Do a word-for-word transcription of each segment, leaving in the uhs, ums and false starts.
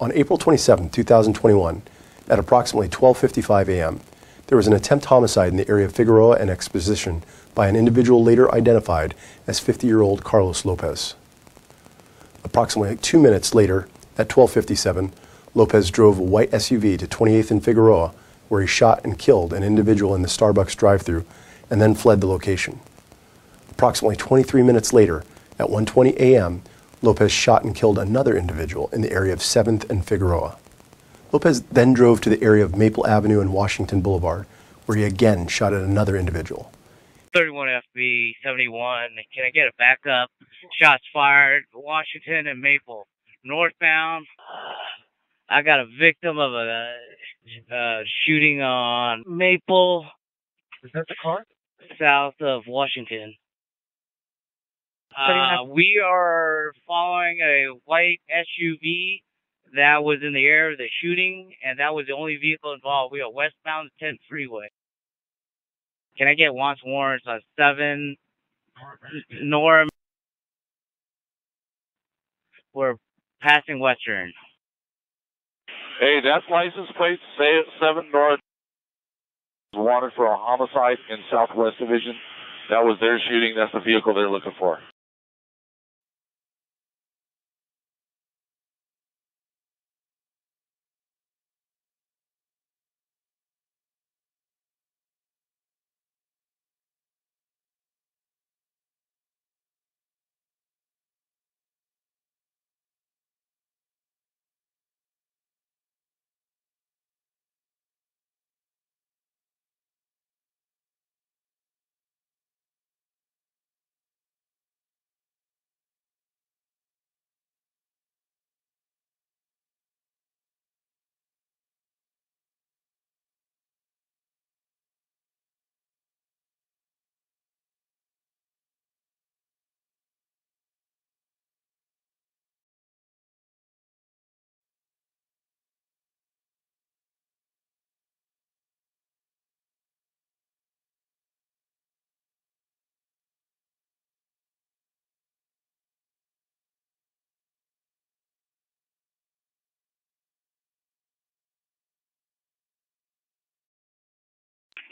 On April twenty-seventh, two thousand twenty-one, at approximately twelve fifty-five a m, there was an attempt homicide in the area of Figueroa and Exposition by an individual later identified as fifty-year-old Carlos Lopez. Approximately two minutes later, at twelve fifty-seven, Lopez drove a white S U V to twenty-eighth and Figueroa, where he shot and killed an individual in the Starbucks drive-thru and then fled the location. Approximately twenty-three minutes later, at one twenty a m, Lopez shot and killed another individual in the area of seventh and Figueroa. Lopez then drove to the area of Maple Avenue and Washington Boulevard, where he again shot at another individual. thirty-one F B seventy-one, can I get a backup? Shots fired, Washington and Maple. Northbound, I got a victim of a uh, shooting on Maple. Is that the car? South of Washington. Uh, we are following a white S U V that was in the area of the shooting, and that was the only vehicle involved. We are westbound tenth Freeway. Can I get wants warrants on seven Norm? We're passing Western. Hey, that license plate, say it, seven North, wanted for a homicide in Southwest Division. That was their shooting. That's the vehicle they're looking for.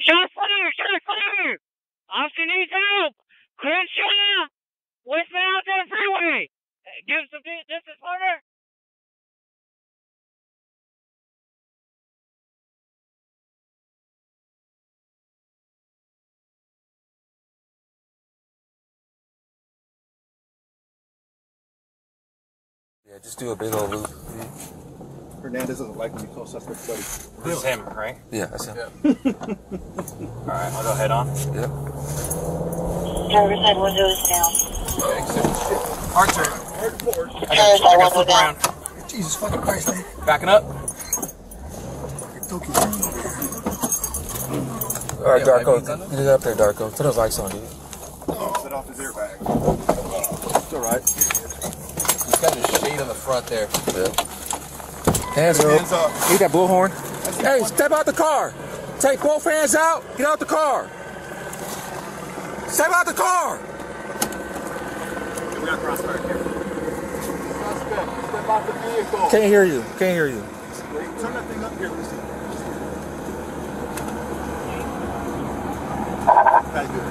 Shot fire! Shot fire! Officer needs help! Crenshaw! Westbound on the freeway! Give us some distance, partner! Yeah, just do a big old loop. Hernandez doesn't like when you call suspect buddies. This is him, right? Yeah, that's him. Yeah. Alright, I'll go head on. Yep. Driver's side window is down. Hard turn. Hard forward. I got to flip down. Around. Jesus fucking Christ, man. Backing up. Alright, Darko. Get it up there, Darko. Put those lights on, dude. Oh, set off his airbag. It's alright. He's got his shade on the front there. Yeah. Hands up. Hands up. Eat that blowhorn. Hey, step out the car. Take both hands out. Get out the car. Step out the car. We got crossfire here. Suspect, step out the vehicle. Can't hear you. Can't hear you. Wait, turn that thing up here. That's good.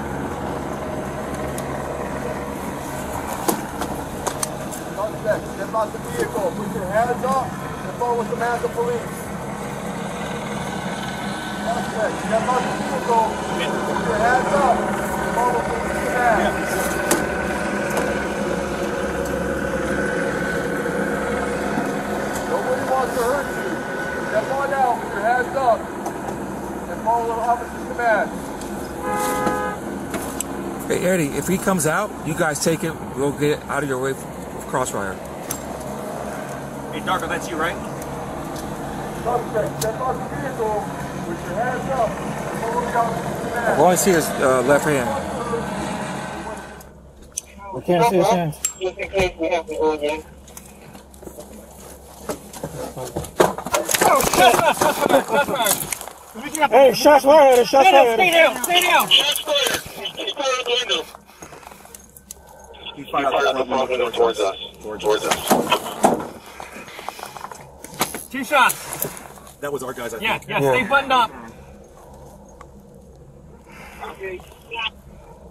Suspect, step out the vehicle. Put your hands up. With the man of the police. Suspect, step out the vehicle. Put your hands up. Follow the police man. Nobody wants to hurt you. Step on out with your hands up. And follow the officer's command. Hey, Eddie, if he comes out, you guys take it. We'll get it out of your way with crossfire. Hey, Darko, that's you, right? Suspect, step off the vehicle with your hands up. I want to see his uh, left hand. We can't see his hand. Just in case we have to go again. Oh, shit! Hey, shots fired! Shots fired! Stay down! Stay down! Shots fired! He's firing the window. He fired the window towards us. Towards us. Two shots. That was our guys, I yeah, think. Yeah, yeah, stay buttoned up. Okay.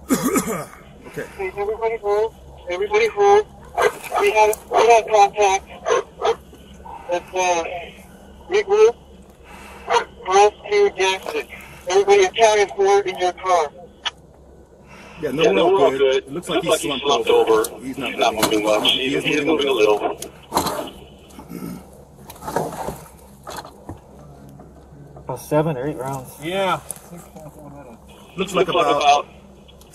Okay. Okay, everybody hold. Everybody hold. We have, we have contact. That's, uh, regroup. Cross to Jackson. Everybody accounted for in your car. Yeah, no, yeah, no one good. good. It looks like, looks he's, like slumped he's slumped over. over. He's not, he's not moving much. much. He's, he's, he's moving a little. About seven or eight rounds. Yeah. Looks, looks like, like about, about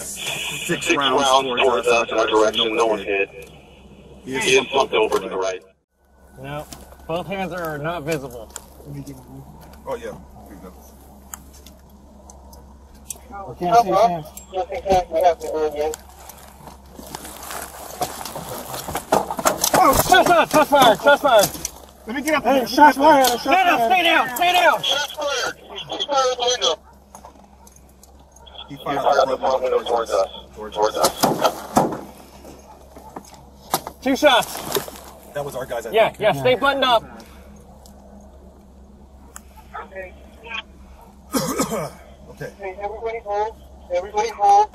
six, six rounds, rounds towards us in our direction. No one hit. He is, he is slumped over to the right. No, both hands are not visible. Oh yeah. We can't see his hands. Oh, shots fired! Shots fired! Shots fired! Let me get up there! Hey, shots fired! Shots fired! No, no, stay down! Stay down! Shots fired! He fired at the window. He fired at the front window towards us. Towards us. Two shots. That was our guys. I yeah, think. yeah. Stay buttoned up. Okay. Okay. Okay, everybody hold. Everybody hold.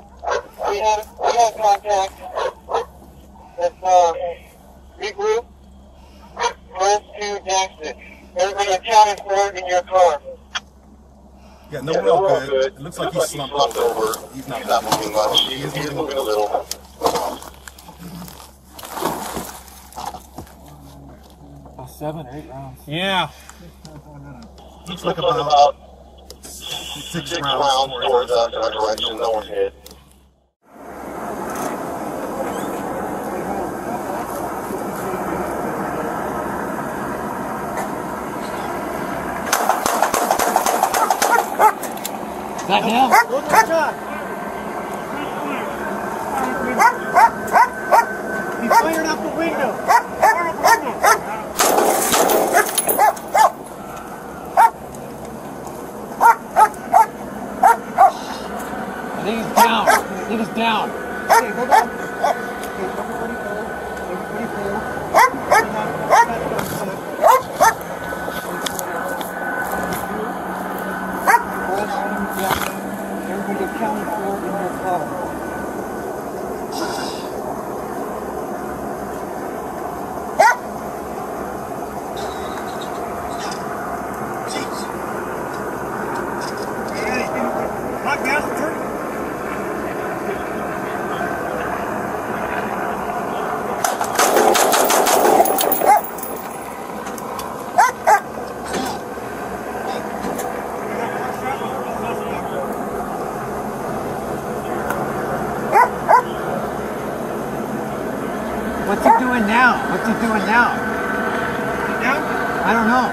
We have, we have contact. Let's uh, regroup. Press to Jackson. Everybody accounted for in your car. Yeah, no, yeah, no we're all good. good. It looks, it looks like, like he's slumped over. over. He's not, he's not moving much. He is moving a little. little. About seven or eight rounds. Yeah. Looks like about... about Six, Six rounds, rounds towards us in our direction, no one hit. Back down. He fired out the window. I think he's down. I think he's down. Okay, hold on. Okay, everybody go. Everybody go. Everybody accounted for in your car. What's he doing now? What's he doing now? Down? I don't know.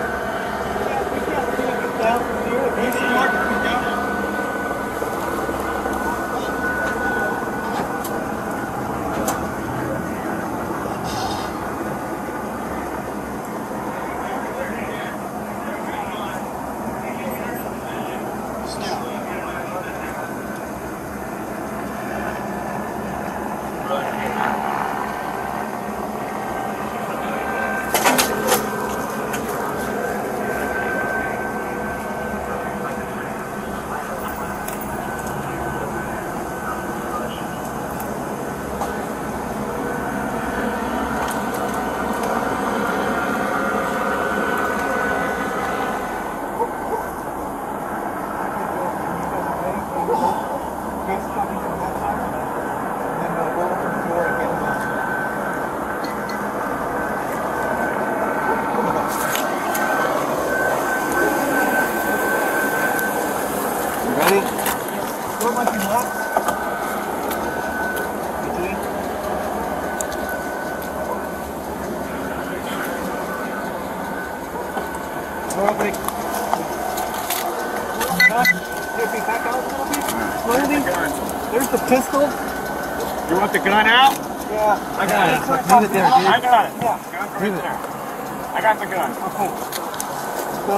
There's the pistol. You want the gun out? Yeah. I got it. Leave it there, dude. I got it. Yeah. Leave it there. I got the gun. Okay. So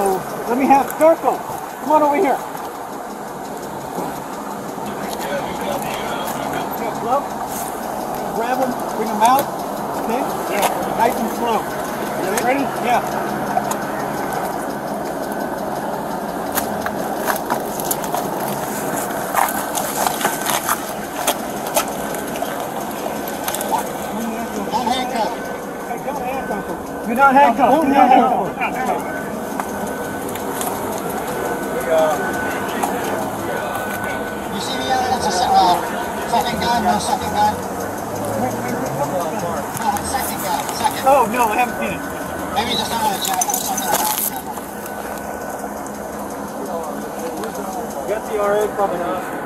let me have Darko. Come on over here. Okay, slow. Grab him. Bring him out. Okay. Yeah. Nice and slow. Ready? Yeah. You're not handcuffed. Don't handcuff. You see the other? That's a uh, second gun. No second gun. No, second gun. Second. Oh no, I haven't seen it. Maybe just another channel. Something. Get the R A coming up.